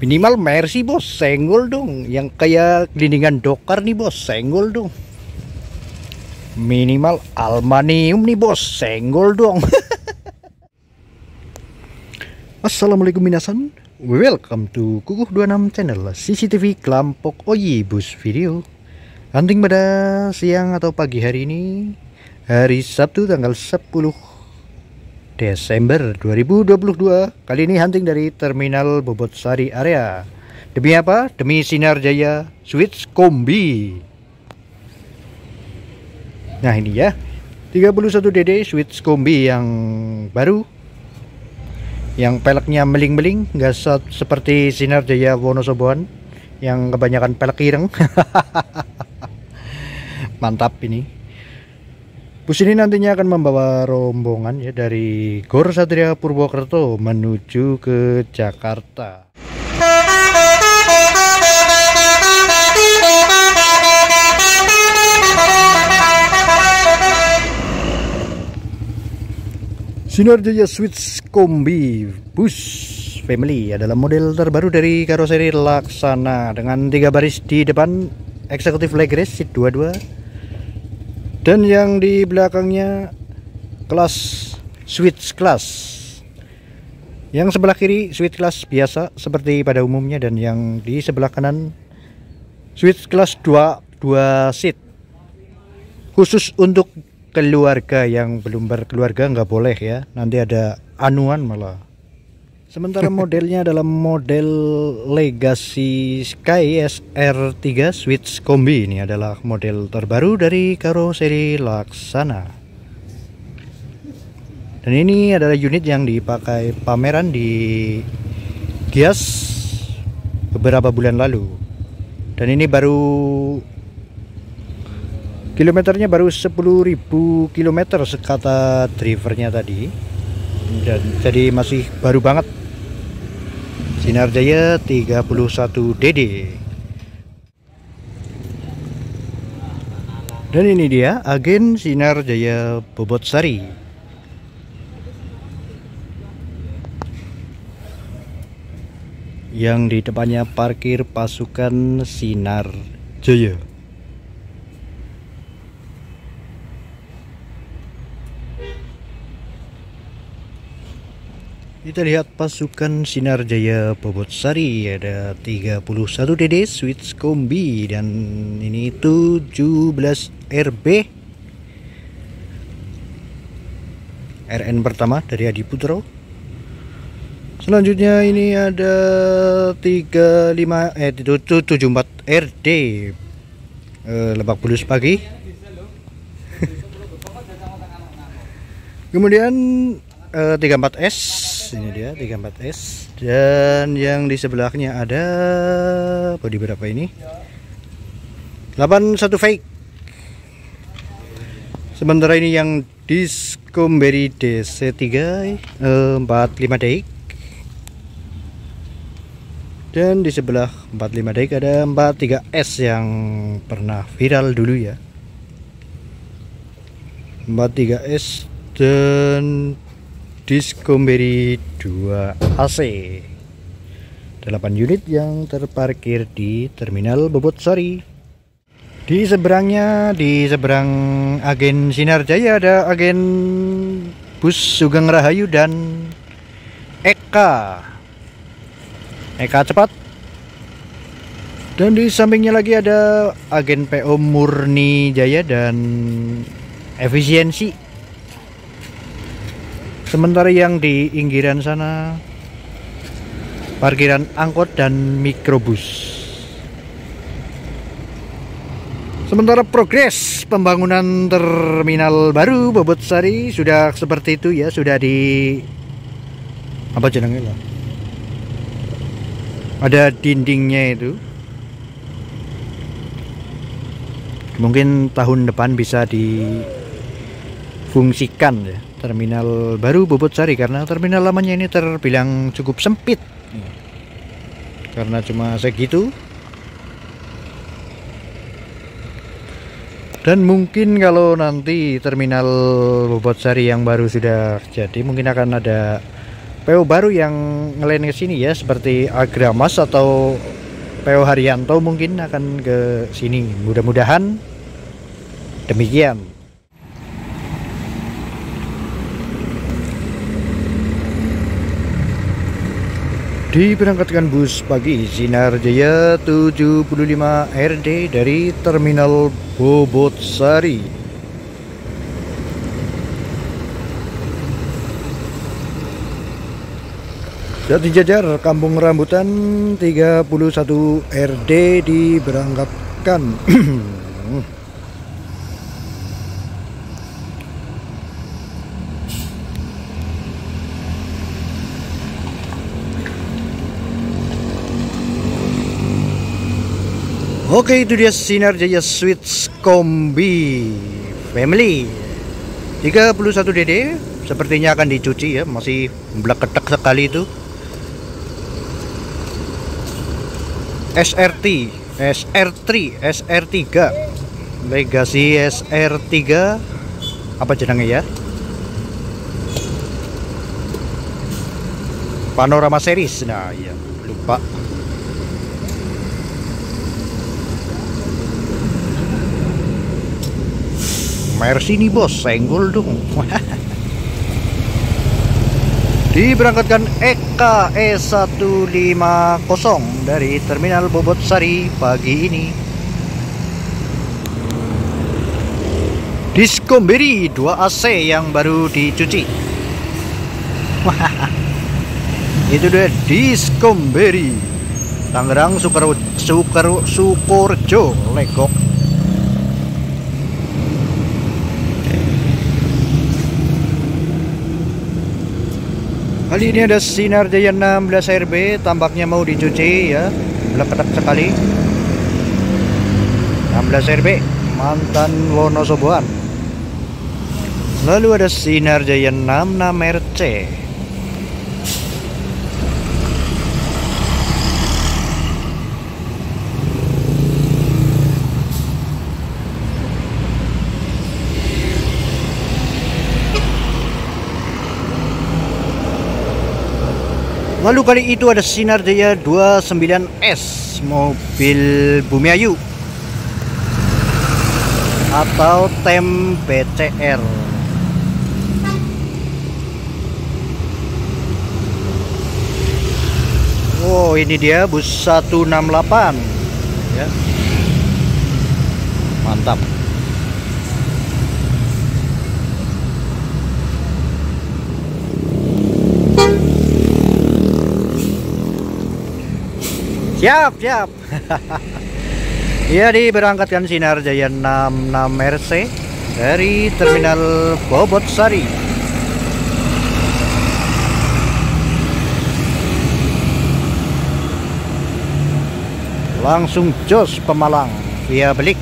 Minimal Mercy bos, senggol dong. Yang kayak gelindingan dokar nih bos, senggol dong. Minimal aluminium nih bos, senggol dong. Assalamualaikum minasan, welcome to Kukuh 26 channel CCTV Kelampok Oyibus video. Hunting pada siang atau pagi hari ini, hari Sabtu tanggal 10 Desember 2022. Kali ini hunting dari terminal Bobotsari area. Demi apa? Demi Sinar Jaya Suites Combi. Nah ini ya 31 DD Suites Combi yang baru, yang peleknya meling-meling, nggak seperti Sinar Jaya Wonosoboan yang kebanyakan pelek ireng. Mantap ini. Bus ini nantinya akan membawa rombongan ya dari Gor Satria Purwokerto menuju ke Jakarta. Sinar Jaya Suites Combi Bus Family adalah model terbaru dari karoseri Laksana dengan 3 baris di depan, eksekutif legroom seat 22. Dan yang di belakangnya kelas Suites Class. Yang sebelah kiri Suites Class biasa seperti pada umumnya, dan yang di sebelah kanan Suites Class 2 seat. Khusus untuk keluarga, yang belum berkeluarga nggak boleh ya. Nanti ada anuan malah. Sementara modelnya adalah model Legacy Sky SR3 Suites Combi. Ini adalah model terbaru dari karoseri Laksana. Dan ini adalah unit yang dipakai pameran di GIIAS beberapa bulan lalu. Dan ini baru kilometernya baru 10.000 km sekata drivernya tadi. Dan jadi masih baru banget. Sinar Jaya 31 DD. Dan ini dia agen Sinar Jaya Bobotsari. Yang di depannya parkir pasukan Sinar Jaya. Kita lihat pasukan Sinar Jaya Bobotsari ada 31 DD Suites Combi, dan ini 17 RB. RN pertama dari Adi Putra. Selanjutnya ini ada 774 RD Lebak Bulus Pagi. Kemudian 34S. Ini dia 34S, dan yang di sebelahnya ada bodi berapa ini? 81 fake. Sementara ini yang Diskomberi DC3 45 Deik, dan di sebelah 45 Deik ada 43S yang pernah viral dulu ya. 43S dan Diskomberi 2 AC 8 unit yang terparkir di terminal Bobotsari. Di seberangnya, di seberang agen Sinar Jaya ada agen bus Sugeng Rahayu dan Eka Cepat. Dan di sampingnya lagi ada agen PO Murni Jaya dan Efisiensi. Sementara yang di pinggiran sana parkiran angkot dan mikrobus. Sementara progres pembangunan terminal baru Bobotsari sudah seperti itu ya, sudah di apa jenenge lah. Ada dindingnya itu. Mungkin tahun depan bisa difungsikan ya. Terminal baru Bobotsari, karena terminal lamanya ini terbilang cukup sempit karena cuma segitu. Dan mungkin kalau nanti terminal Bobotsari yang baru sudah jadi, mungkin akan ada PO baru yang ngelain ke sini ya, seperti Agramas atau PO Haryanto mungkin akan ke sini. Mudah-mudahan demikian. Diberangkatkan bus pagi Sinar Jaya 75 RD dari terminal Bobotsari. Jati Jajar Kampung Rambutan 31 RD diberangkatkan. Oke, itu dia Sinar Jaya Suites Combi Family 31 DD. Sepertinya akan dicuci ya, masih bleketek sekali itu. SRT, SR3, SR3 Legacy SR3. Apa jenenge ya? Panorama series. Nah, ya, lupa. Mercy nih bos, senggol dong. Diberangkatkan Eka E150 dari terminal Bobotsari pagi ini. Diskomberi 2 AC yang baru dicuci. Itu dia Diskomberi Tangerang Sukorejo Legok. Kali ini ada Sinar Jaya 16 RB, tampaknya mau dicuci ya, bleketek sekali. 16 RB, mantan Wonosoboan. Lalu ada Sinar Jaya 66 RC. Lalu kali itu ada Sinar Jaya 29S mobil Bumiayu atau Tem BCR. Oh, ini dia bus 168 ya. Mantap. Siap, siap. Ya, diberangkatkan Sinar Jaya 66 RC dari terminal Bobotsari. Langsung jos Pemalang via Belik.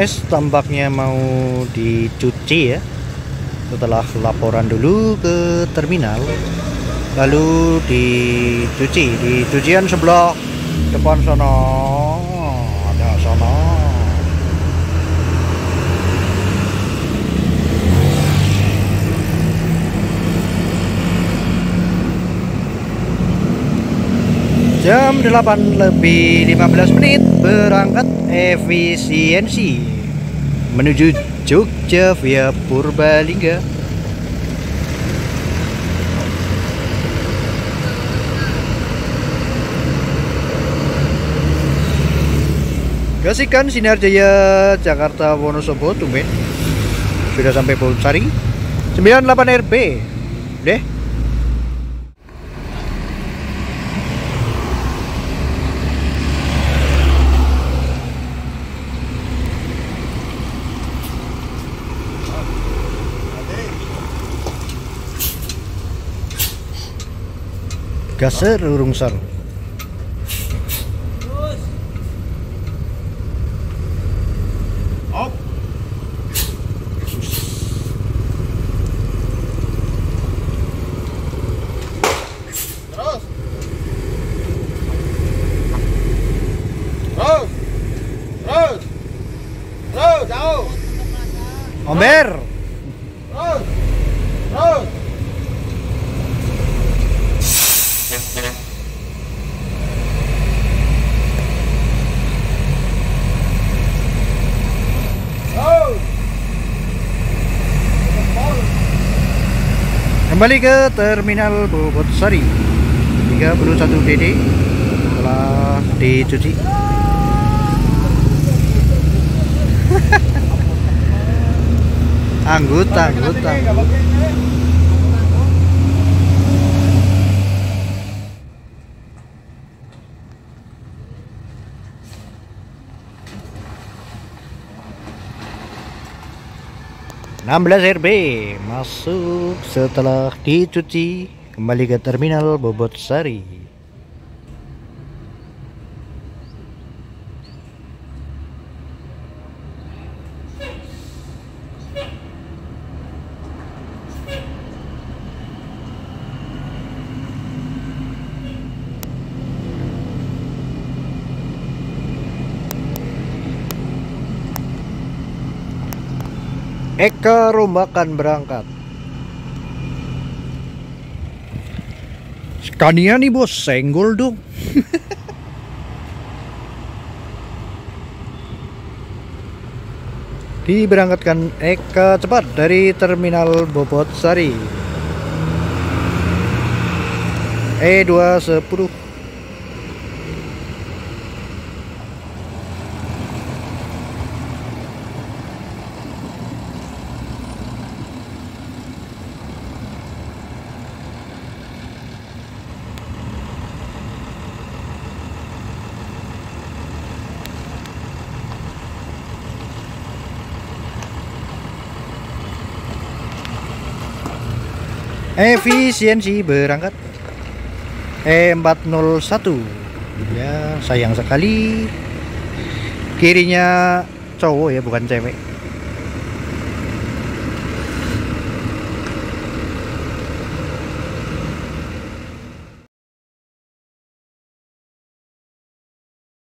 S tampaknya mau dicuci ya, setelah laporan dulu ke terminal lalu dicuci di cucian sebelah depan sana. Ada sana jam 8:15 berangkat efisiensi menuju Jogja via Purbalingga. Kasihkan Sinar Jaya Jakarta Wonosobo tumben sudah sampai Polsari 98 RB deh. Gaser urung ser. Omber. Kembali ke terminal Bobotsari 31 DD setelah dicuci. Anggota. Rb masuk setelah dicuci, kembali ke terminal Bobotsari. Eka Rombakan berangkat. Scania nih bos, senggol dong. Diberangkatkan Eka Cepat dari terminal Bobotsari E210. Efisiensi berangkat E401. Ya sayang sekali kirinya cowok ya, bukan cewek.